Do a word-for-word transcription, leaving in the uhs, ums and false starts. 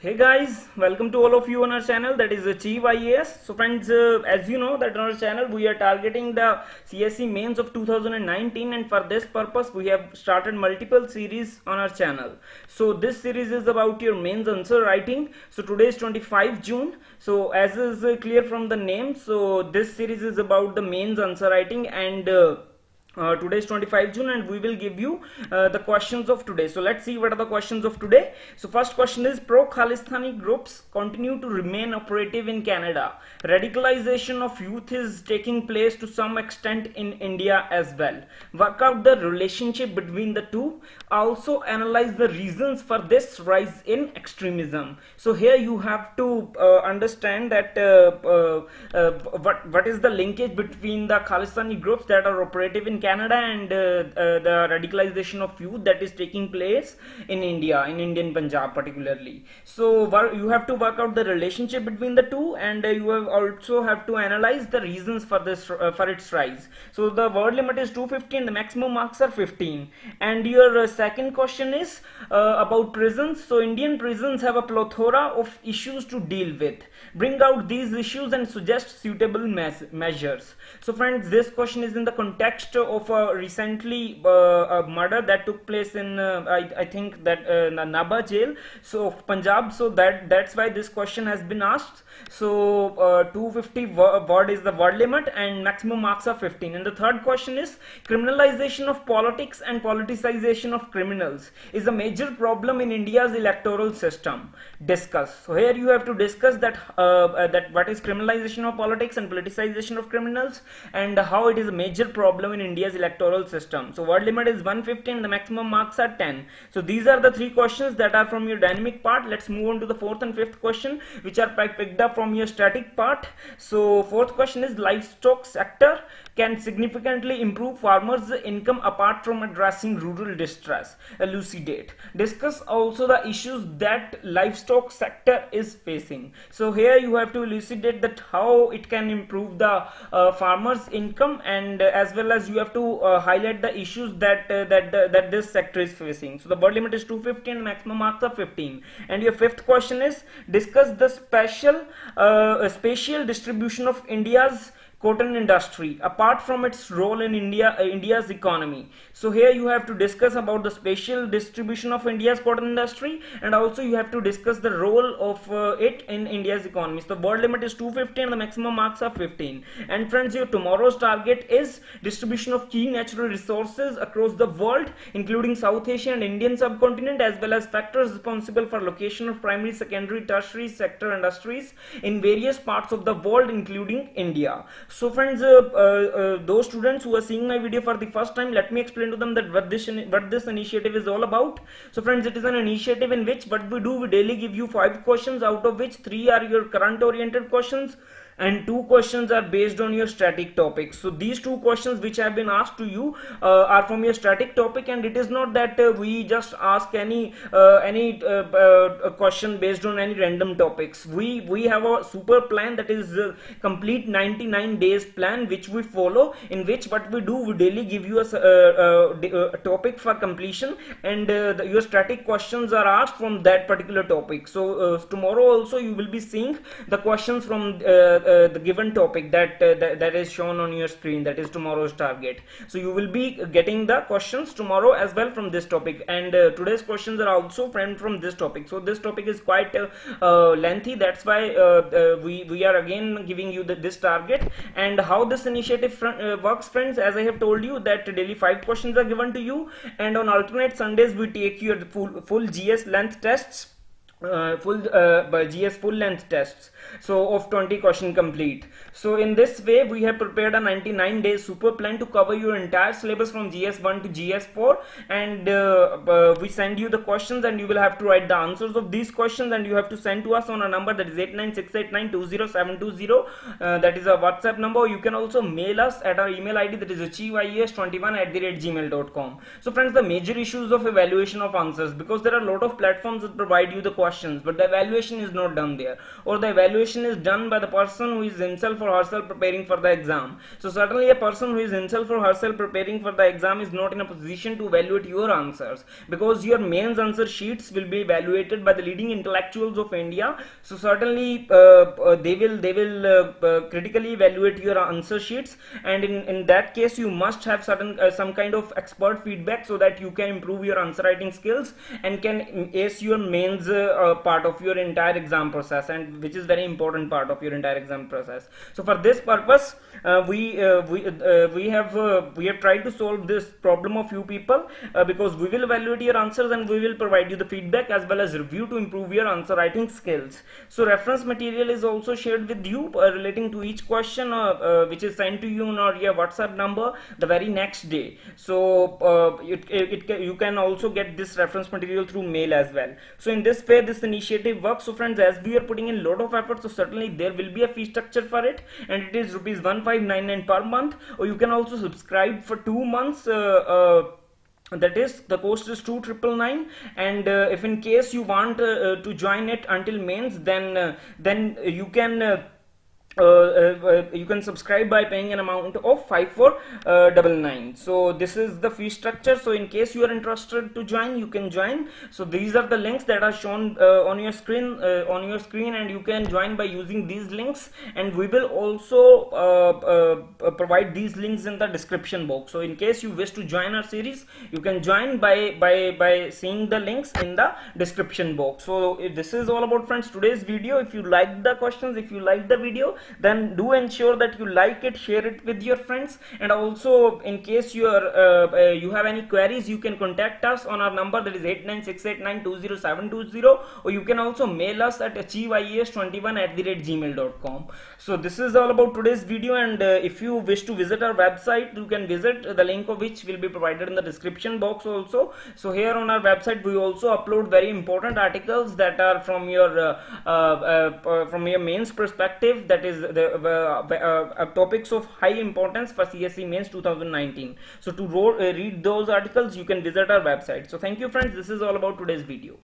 Hey guys, welcome to all of you on our channel, that is Achieve I A S. So friends, uh, as you know that on our channel we are targeting the C S E mains of two thousand nineteen, and for this purpose we have started multiple series on our channel. So this series is about your mains answer writing. So today is twenty-fifth of June. So as is uh, clear from the name, so this series is about the mains answer writing, and uh, Uh, today is twenty-fifth of June, and we will give you uh, the questions of today. So let's see what are the questions of today. So first question is, pro Khalistani groups continue to remain operative in Canada. Radicalization of youth is taking place to some extent in India as well. Work out the relationship between the two. Also analyze the reasons for this rise in extremism. So here you have to uh, understand that uh, uh, uh, what, what is the linkage between the Khalistani groups that are operative in Canada Canada and uh, uh, the radicalization of youth that is taking place in India, in Indian Punjab particularly. So you have to work out the relationship between the two, and uh, you have also have to analyze the reasons for this uh, for its rise. So the word limit is two hundred fifty and the maximum marks are fifteen. And your uh, second question is uh, about prisons. So Indian prisons have a plethora of issues to deal with. Bring out these issues and suggest suitable measures. So friends, this question is in the context of of a recently uh, a murder that took place in uh, I, I think that uh, Nabha jail, so Punjab. So that that's why this question has been asked. So uh, two hundred fifty word is the word limit and maximum marks are fifteen. And the third question is, criminalization of politics and politicization of criminals is a major problem in India's electoral system. Discuss. So here you have to discuss that uh, uh, that what is criminalization of politics and politicization of criminals, and how it is a major problem in India India's electoral system. So word limit is one hundred fifty and the maximum marks are ten. So these are the three questions that are from your dynamic part. Let's move on to the fourth and fifth question, which are picked up from your static part. So fourth question is, livestock sector can significantly improve farmers' income apart from addressing rural distress. Elucidate. Discuss also the issues that livestock sector is facing. So here you have to elucidate that how it can improve the uh, farmers' income, and uh, as well as you have to uh, highlight the issues that uh, that the, that this sector is facing. So the word limit is two hundred fifty and maximum marks are fifteen. And your fifth question is, discuss the special uh, spatial distribution of India's cotton industry apart from its role in India uh, India's economy. So here you have to discuss about the spatial distribution of India's cotton industry, and also you have to discuss the role of uh, it in India's economy. So the word limit is two hundred fifty and the maximum marks are fifteen. And friends, your tomorrow's target is distribution of key natural resources across the world, including South Asia and Indian subcontinent, as well as factors responsible for location of primary, secondary, tertiary sector industries in various parts of the world, including India. So friends, uh, uh, uh, those students who are seeing my video for the first time, let me explain to them that what this what this initiative is all about. So friends, it is an initiative in which what we do, we daily give you five questions, out of which three are your current oriented questions and two questions are based on your static topic. So these two questions which have been asked to you uh, are from your static topic, and it is not that uh, we just ask any uh, any uh, uh, question based on any random topics. We we have a super plan that is uh, complete ninety-nine days plan which we follow, in which what we do, we daily give you a, uh, uh, a topic for completion, and uh, the, your static questions are asked from that particular topic. So uh, tomorrow also you will be seeing the questions from uh, Uh, the given topic that, uh, that that is shown on your screen, that is tomorrow's target. So you will be getting the questions tomorrow as well from this topic, and uh, today's questions are also from from this topic. So this topic is quite uh, uh, lengthy. That's why uh, uh, we we are again giving you the, this target. And how this initiative fr uh, works, friends, as I have told you that daily five questions are given to you, and on alternate Sundays we take your full full G S length tests. Uh, full uh, by G S full length tests, so of twenty question complete. So in this way we have prepared a ninety-nine day super plan to cover your entire syllabus from G S one to G S four, and uh, uh, we send you the questions, and you will have to write the answers of these questions, and you have to send to us on a number that is eight nine six eight nine two zero seven two zero, uh, that is a WhatsApp number. You can also mail us at our email I D, that is achieve I A S twenty-one at the rate gmail dot com. So friends, the major issues of evaluation of answers, because there are a lot of platforms that provide you the questions questions, but the evaluation is not done there, or the evaluation is done by the person who is himself or herself preparing for the exam. So certainly a person who is himself or herself preparing for the exam is not in a position to evaluate your answers, because your mains answer sheets will be evaluated by the leading intellectuals of India. So certainly uh, uh, they will they will uh, uh, critically evaluate your answer sheets, and in in that case you must have certain uh, some kind of expert feedback so that you can improve your answer writing skills and can ace your mains uh, uh, part of your entire exam process, and which is very important part of your entire exam process. So for this purpose uh, we uh, we uh, we have uh, we have tried to solve this problem of you people, uh, because we will evaluate your answers and we will provide you the feedback as well as review to improve your answer writing skills. So reference material is also shared with you uh, relating to each question, uh, uh, which is sent to you on your WhatsApp number the very next day. So uh, it, it, it you can also get this reference material through mail as well. So in this way this initiative works. So friends, as we are putting in lot of effort, so certainly there will be a fee structure for it, and it is rupees one five nine nine per month, or you can also subscribe for two months. uh, uh, That is, the cost is two triple nine, and uh, if in case you want uh, uh, to join it until mains, then uh, then you can uh, uh, uh, you can subscribe by paying an amount of five four nine nine. So this is the fee structure. So in case you are interested to join, you can join. So these are the links that are shown uh, on your screen uh, on your screen, and you can join by using these links, and we will also uh, uh, provide these links in the description box. So in case you wish to join our series, you can join by by by seeing the links in the description box. So this is all about, friends, today's video. If you like the questions, if you like the video, then do ensure that you like it, share it with your friends, and also in case you are uh, uh, you have any queries, you can contact us on our number, that is eight nine six eight nine two zero seven two zero, or you can also mail us at achieve I A S twenty one at the rate gmail dot com. So this is all about today's video, and uh, if you wish to visit our website, you can visit, the link of which will be provided in the description box also. So here on our website we also upload very important articles that are from your uh, uh, uh, from your mains perspective, that is the uh, uh, uh, topics of high importance for C S E mains two thousand nineteen. So to uh, read those articles, you can visit our website. So thank you, friends, this is all about today's video.